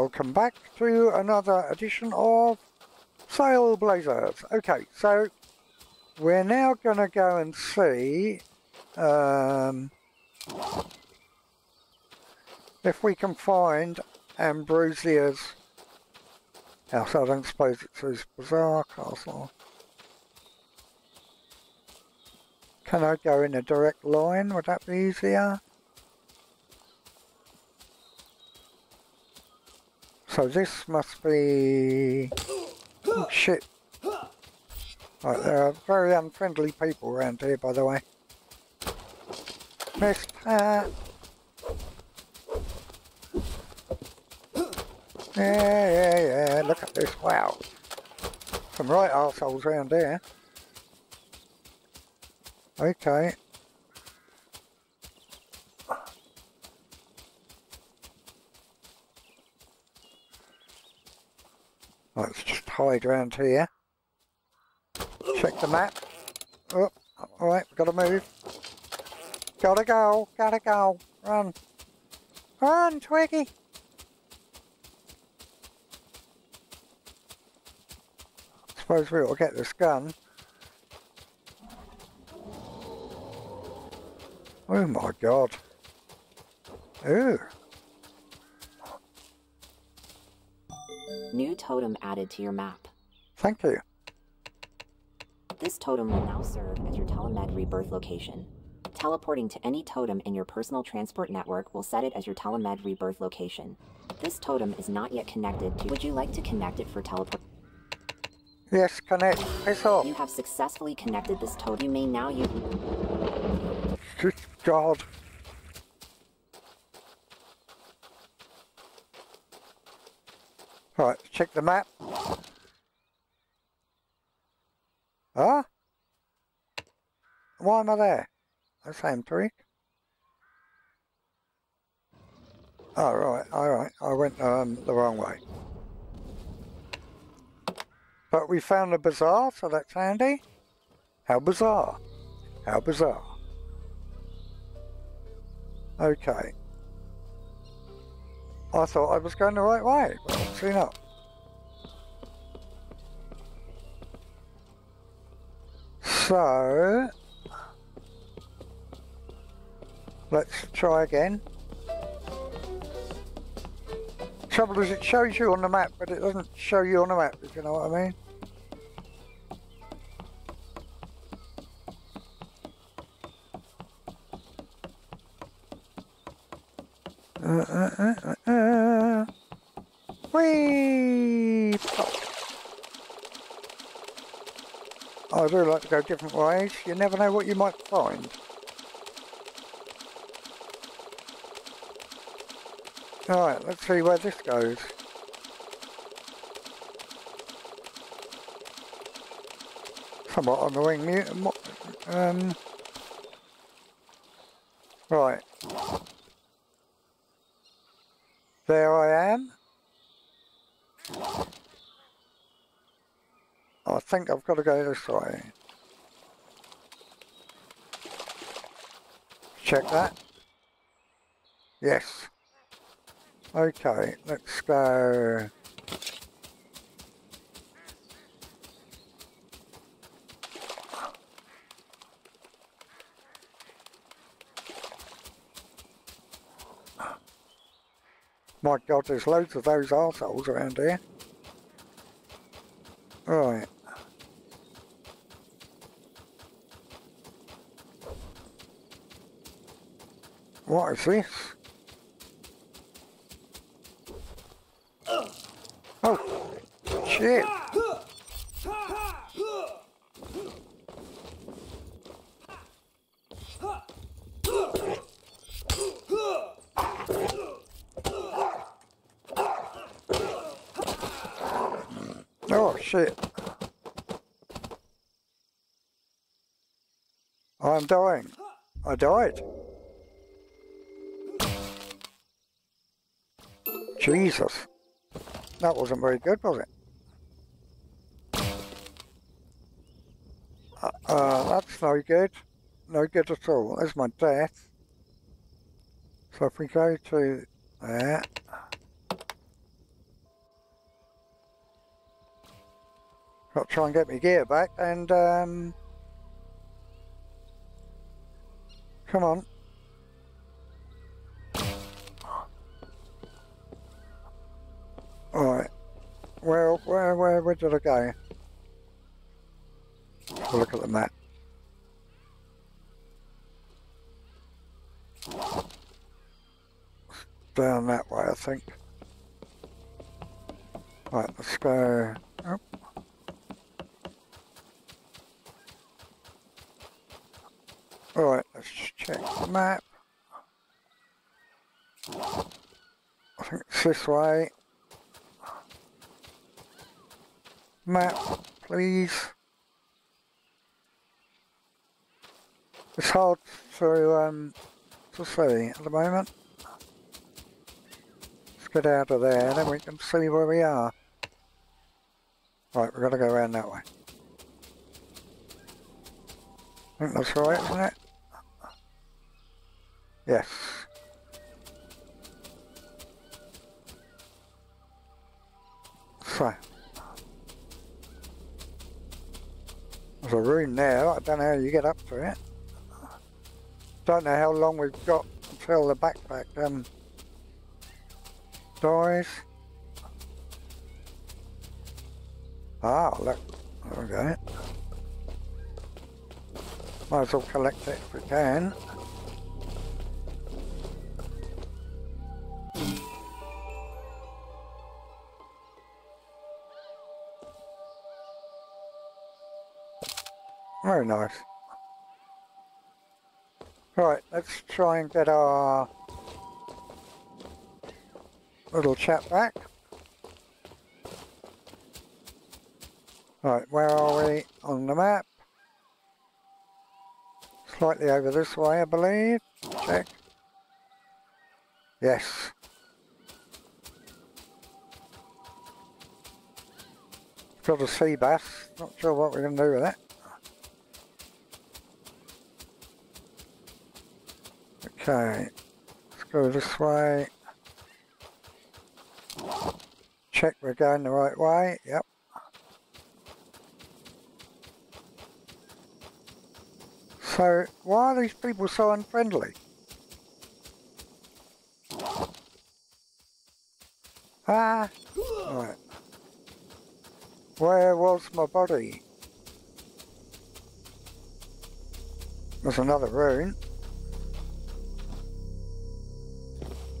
welcome back to another edition of Saleblazers. Okay, so we're now going to go and see if we can find Ambrosia's house. I don't suppose it's his Bazaar castle. Can I go in a direct line? Would that be easier? So this must be... Oh, shit. Right, there are very unfriendly people around here, by the way. Miss Pat! Yeah, look at this, wow. Some right arseholes around here. Okay. Let's just hide around here. Check the map. Oh, alright, we've got to move. Gotta go. Run. Run, Twiggy! I suppose we ought to get this gun. Oh my god. Ooh. New totem added to your map. Thank you. This totem will now serve as your telemed rebirth location. Teleporting to any totem in your personal transport network will set it as your telemed rebirth location. This totem is not yet connected to... Would you like to connect it for teleport? Yes, connect. It's all. You have successfully connected this totem. You may now use... Good God. Right, check the map. Huh? Why am I there? That's Ham Three. Oh, right, alright. I went the wrong way. But we found a bazaar, so that's handy. How bizarre. Okay. I thought I was going the right way, but obviously not. So, let's try again. Trouble is it shows you on the map, but it doesn't show you on the map, if you know what I mean. Whee! I do like to go different ways. You never know what you might find. Alright, let's see where this goes. Somewhat on the wing. Right. There I am. I think I've got to go this way. Check that. Yes. Okay, let's go. My god, there's loads of those arseholes around here. Right. What is this? Oh, shit. Shit. I'm dying. I died. Jesus. That wasn't very good, was it? That's no good. No good at all. There's my death. So if we go to there. Got to try and get my gear back and come on. Alright. Well, where did I go? Have a look at the map. Down that way, I think. Right, let's go. Oh. Alright, let's check the map. I think it's this way. Map, please. It's hard to see at the moment. Let's get out of there, then we can see where we are. Right, we've got to go around that way. I think that's right, isn't it? Yes. So. There's a room there, I don't know how you get up to it. Don't know how long we've got until the backpack dies. Ah, look, there we go. Might as well collect it if we can. Very nice. Right, let's try and get our little chap back. Right, where are we on the map? Slightly over this way, I believe. Check. Yes. Got a sea bass. Not sure what we're going to do with it. Okay. Let's go this way. Check we're going the right way. Yep. So, why are these people so unfriendly? Ah! Right. Where was my body? There's another rune.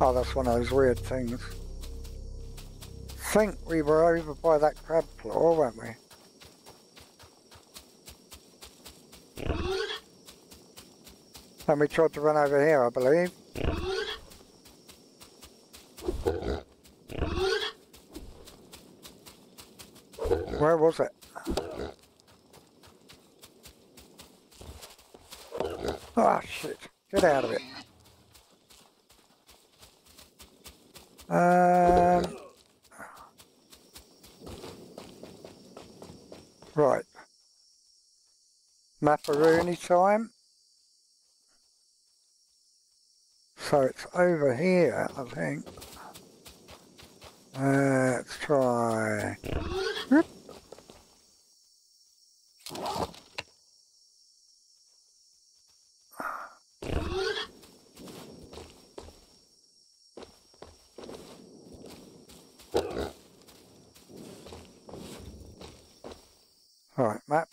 Oh, that's one of those weird things. I think we were over by that crab claw, weren't we? And we tried to run over here, I believe. Where was it? Ah, shit. Get out of it. Right. Maparoonie time. So it's over here, I think. Let's try. Whoop. All right, map.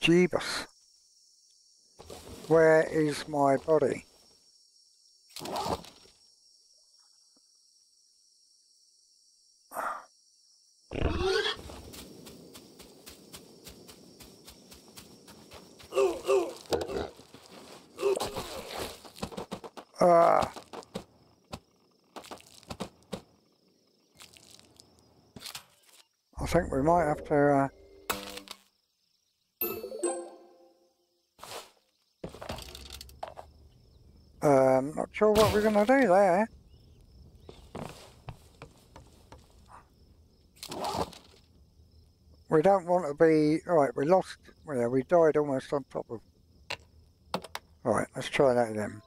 Jeebus. Where is my body? Ah. I think we might have to not sure what we're going to do there. We don't want to be... Alright, we lost... Well, yeah, we died almost on top of... Alright, let's try that again.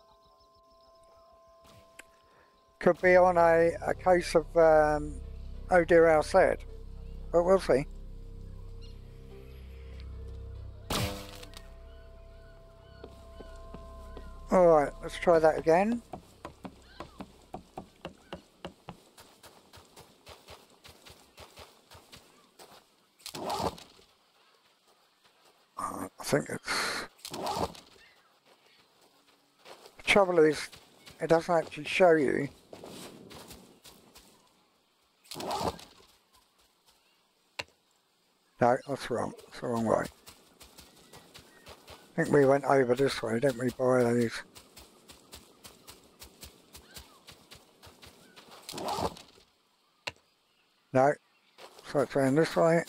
Could be on a case of... oh dear, how sad. But we'll see. Alright, let's try that again. I think it's... The trouble is, it doesn't actually show you. No, that's wrong. It's the wrong way. I think we went over this way, didn't we, by these? No. So it's around this way.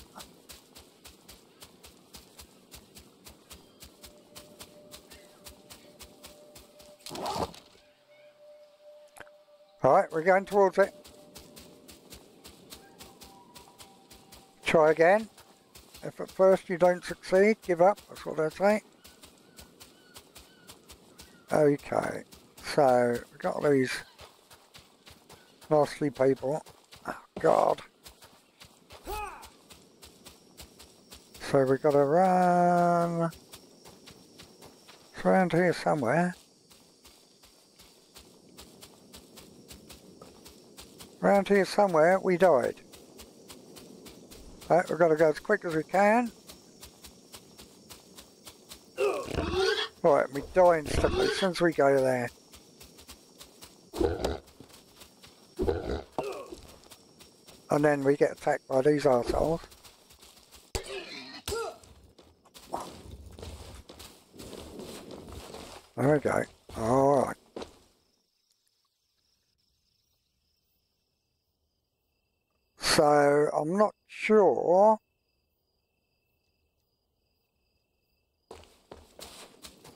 Alright, we're going towards it. Try again. If at first you don't succeed, give up. That's what I say. Okay, so we've got these nasty people. Oh, God. So we've got to run. It's around here somewhere. Around here somewhere, we died. Right, we've got to go as quick as we can. Right, we die instantly as soon as we go there. And then we get attacked by these arseholes. There we go. Alright. So, I'm not sure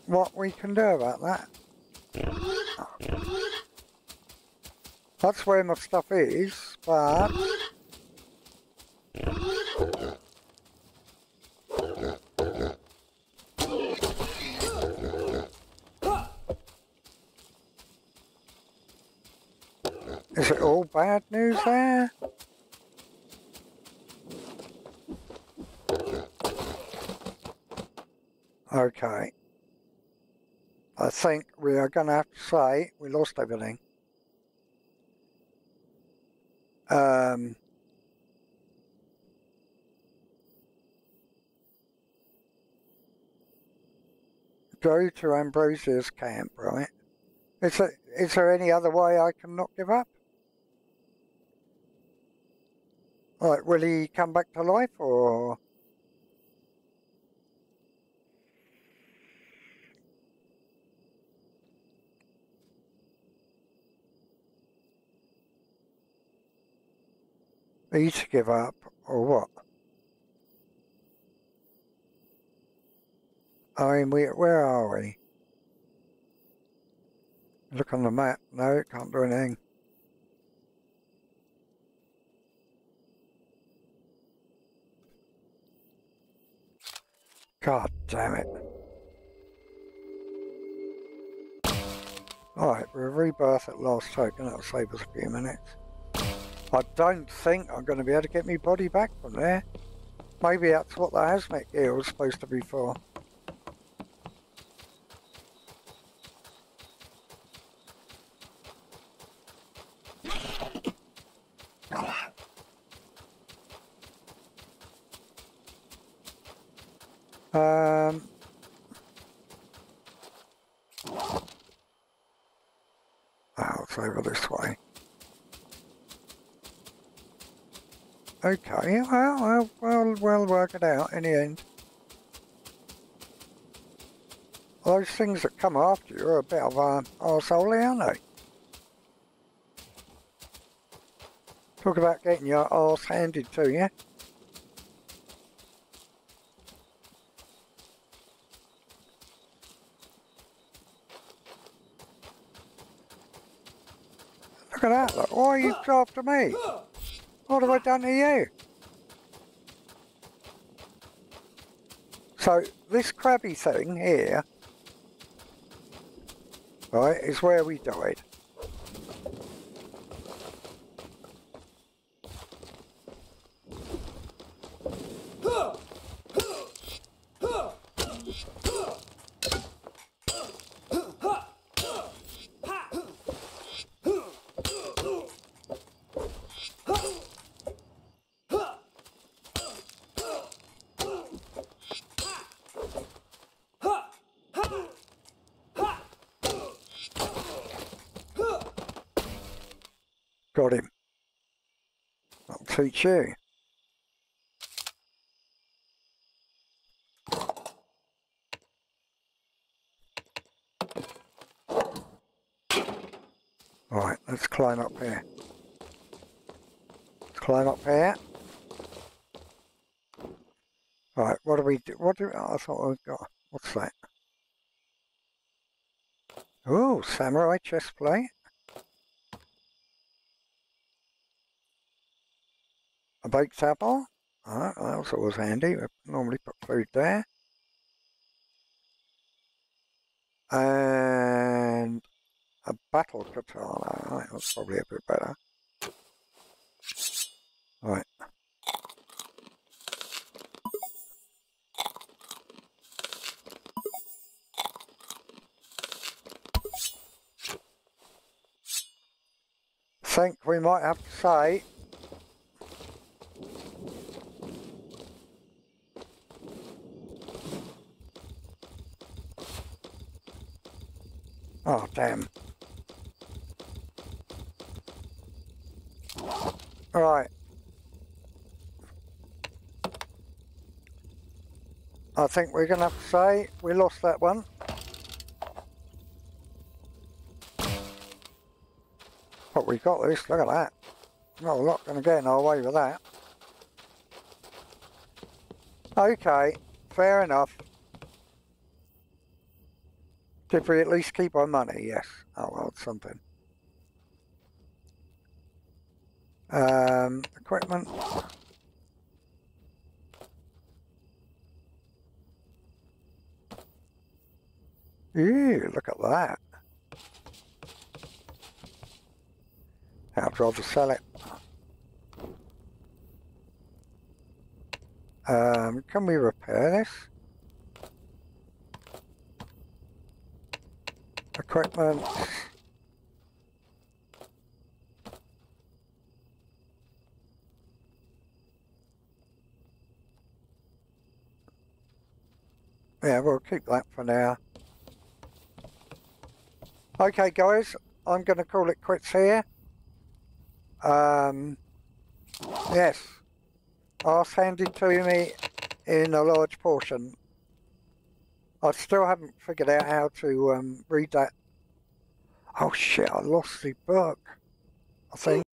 what we can do about that. That's where my stuff is, but is it all bad news there? Okay. I think we are going to have to say we lost everything. Go to Ambrosia's camp, right? Is there any other way I can not give up? Like, will he come back to life, or...? Need to give up, or what? I mean, where are we? Look on the map. No, it can't do anything. God damn it. Alright, we'll rebirth at last token. That'll save us a few minutes. I don't think I'm going to be able to get my body back from there. Maybe that's what the hazmat gear was supposed to be for. It's over this way. Okay, well, we'll work it out in the end. Those things that come after you are a bit of an arsehole, aren't they? Talk about getting your arse handed to you. Look at that, look. Why are you after me? What have I done to you? So this crabby thing here, right, is where we died. Got him. I'll teach you. Alright, let's climb up here. Let's climb up here. Alright, what do we do? I thought we've got. What's that? Ooh, samurai chest plate. A baked apple. Alright, that was always handy. We normally put food there. And a battle katana. Alright, that's probably a bit better. Alright. I think we might have to say oh, damn. Right. I think we're going to have to say we lost that one. But we got this, look at that. No, we're not going to get in our way with that. Okay, fair enough. Did we at least keep our money? Yes. Oh, well, it's something. Equipment. Ew, look at that. I'd rather sell it. Can we repair this? Equipment. Yeah, we'll keep that for now. Okay guys, I'm going to call it quits here. Yes, ask handed to me in a large portion. I still haven't figured out how to read that. Oh shit, I lost the book, I think.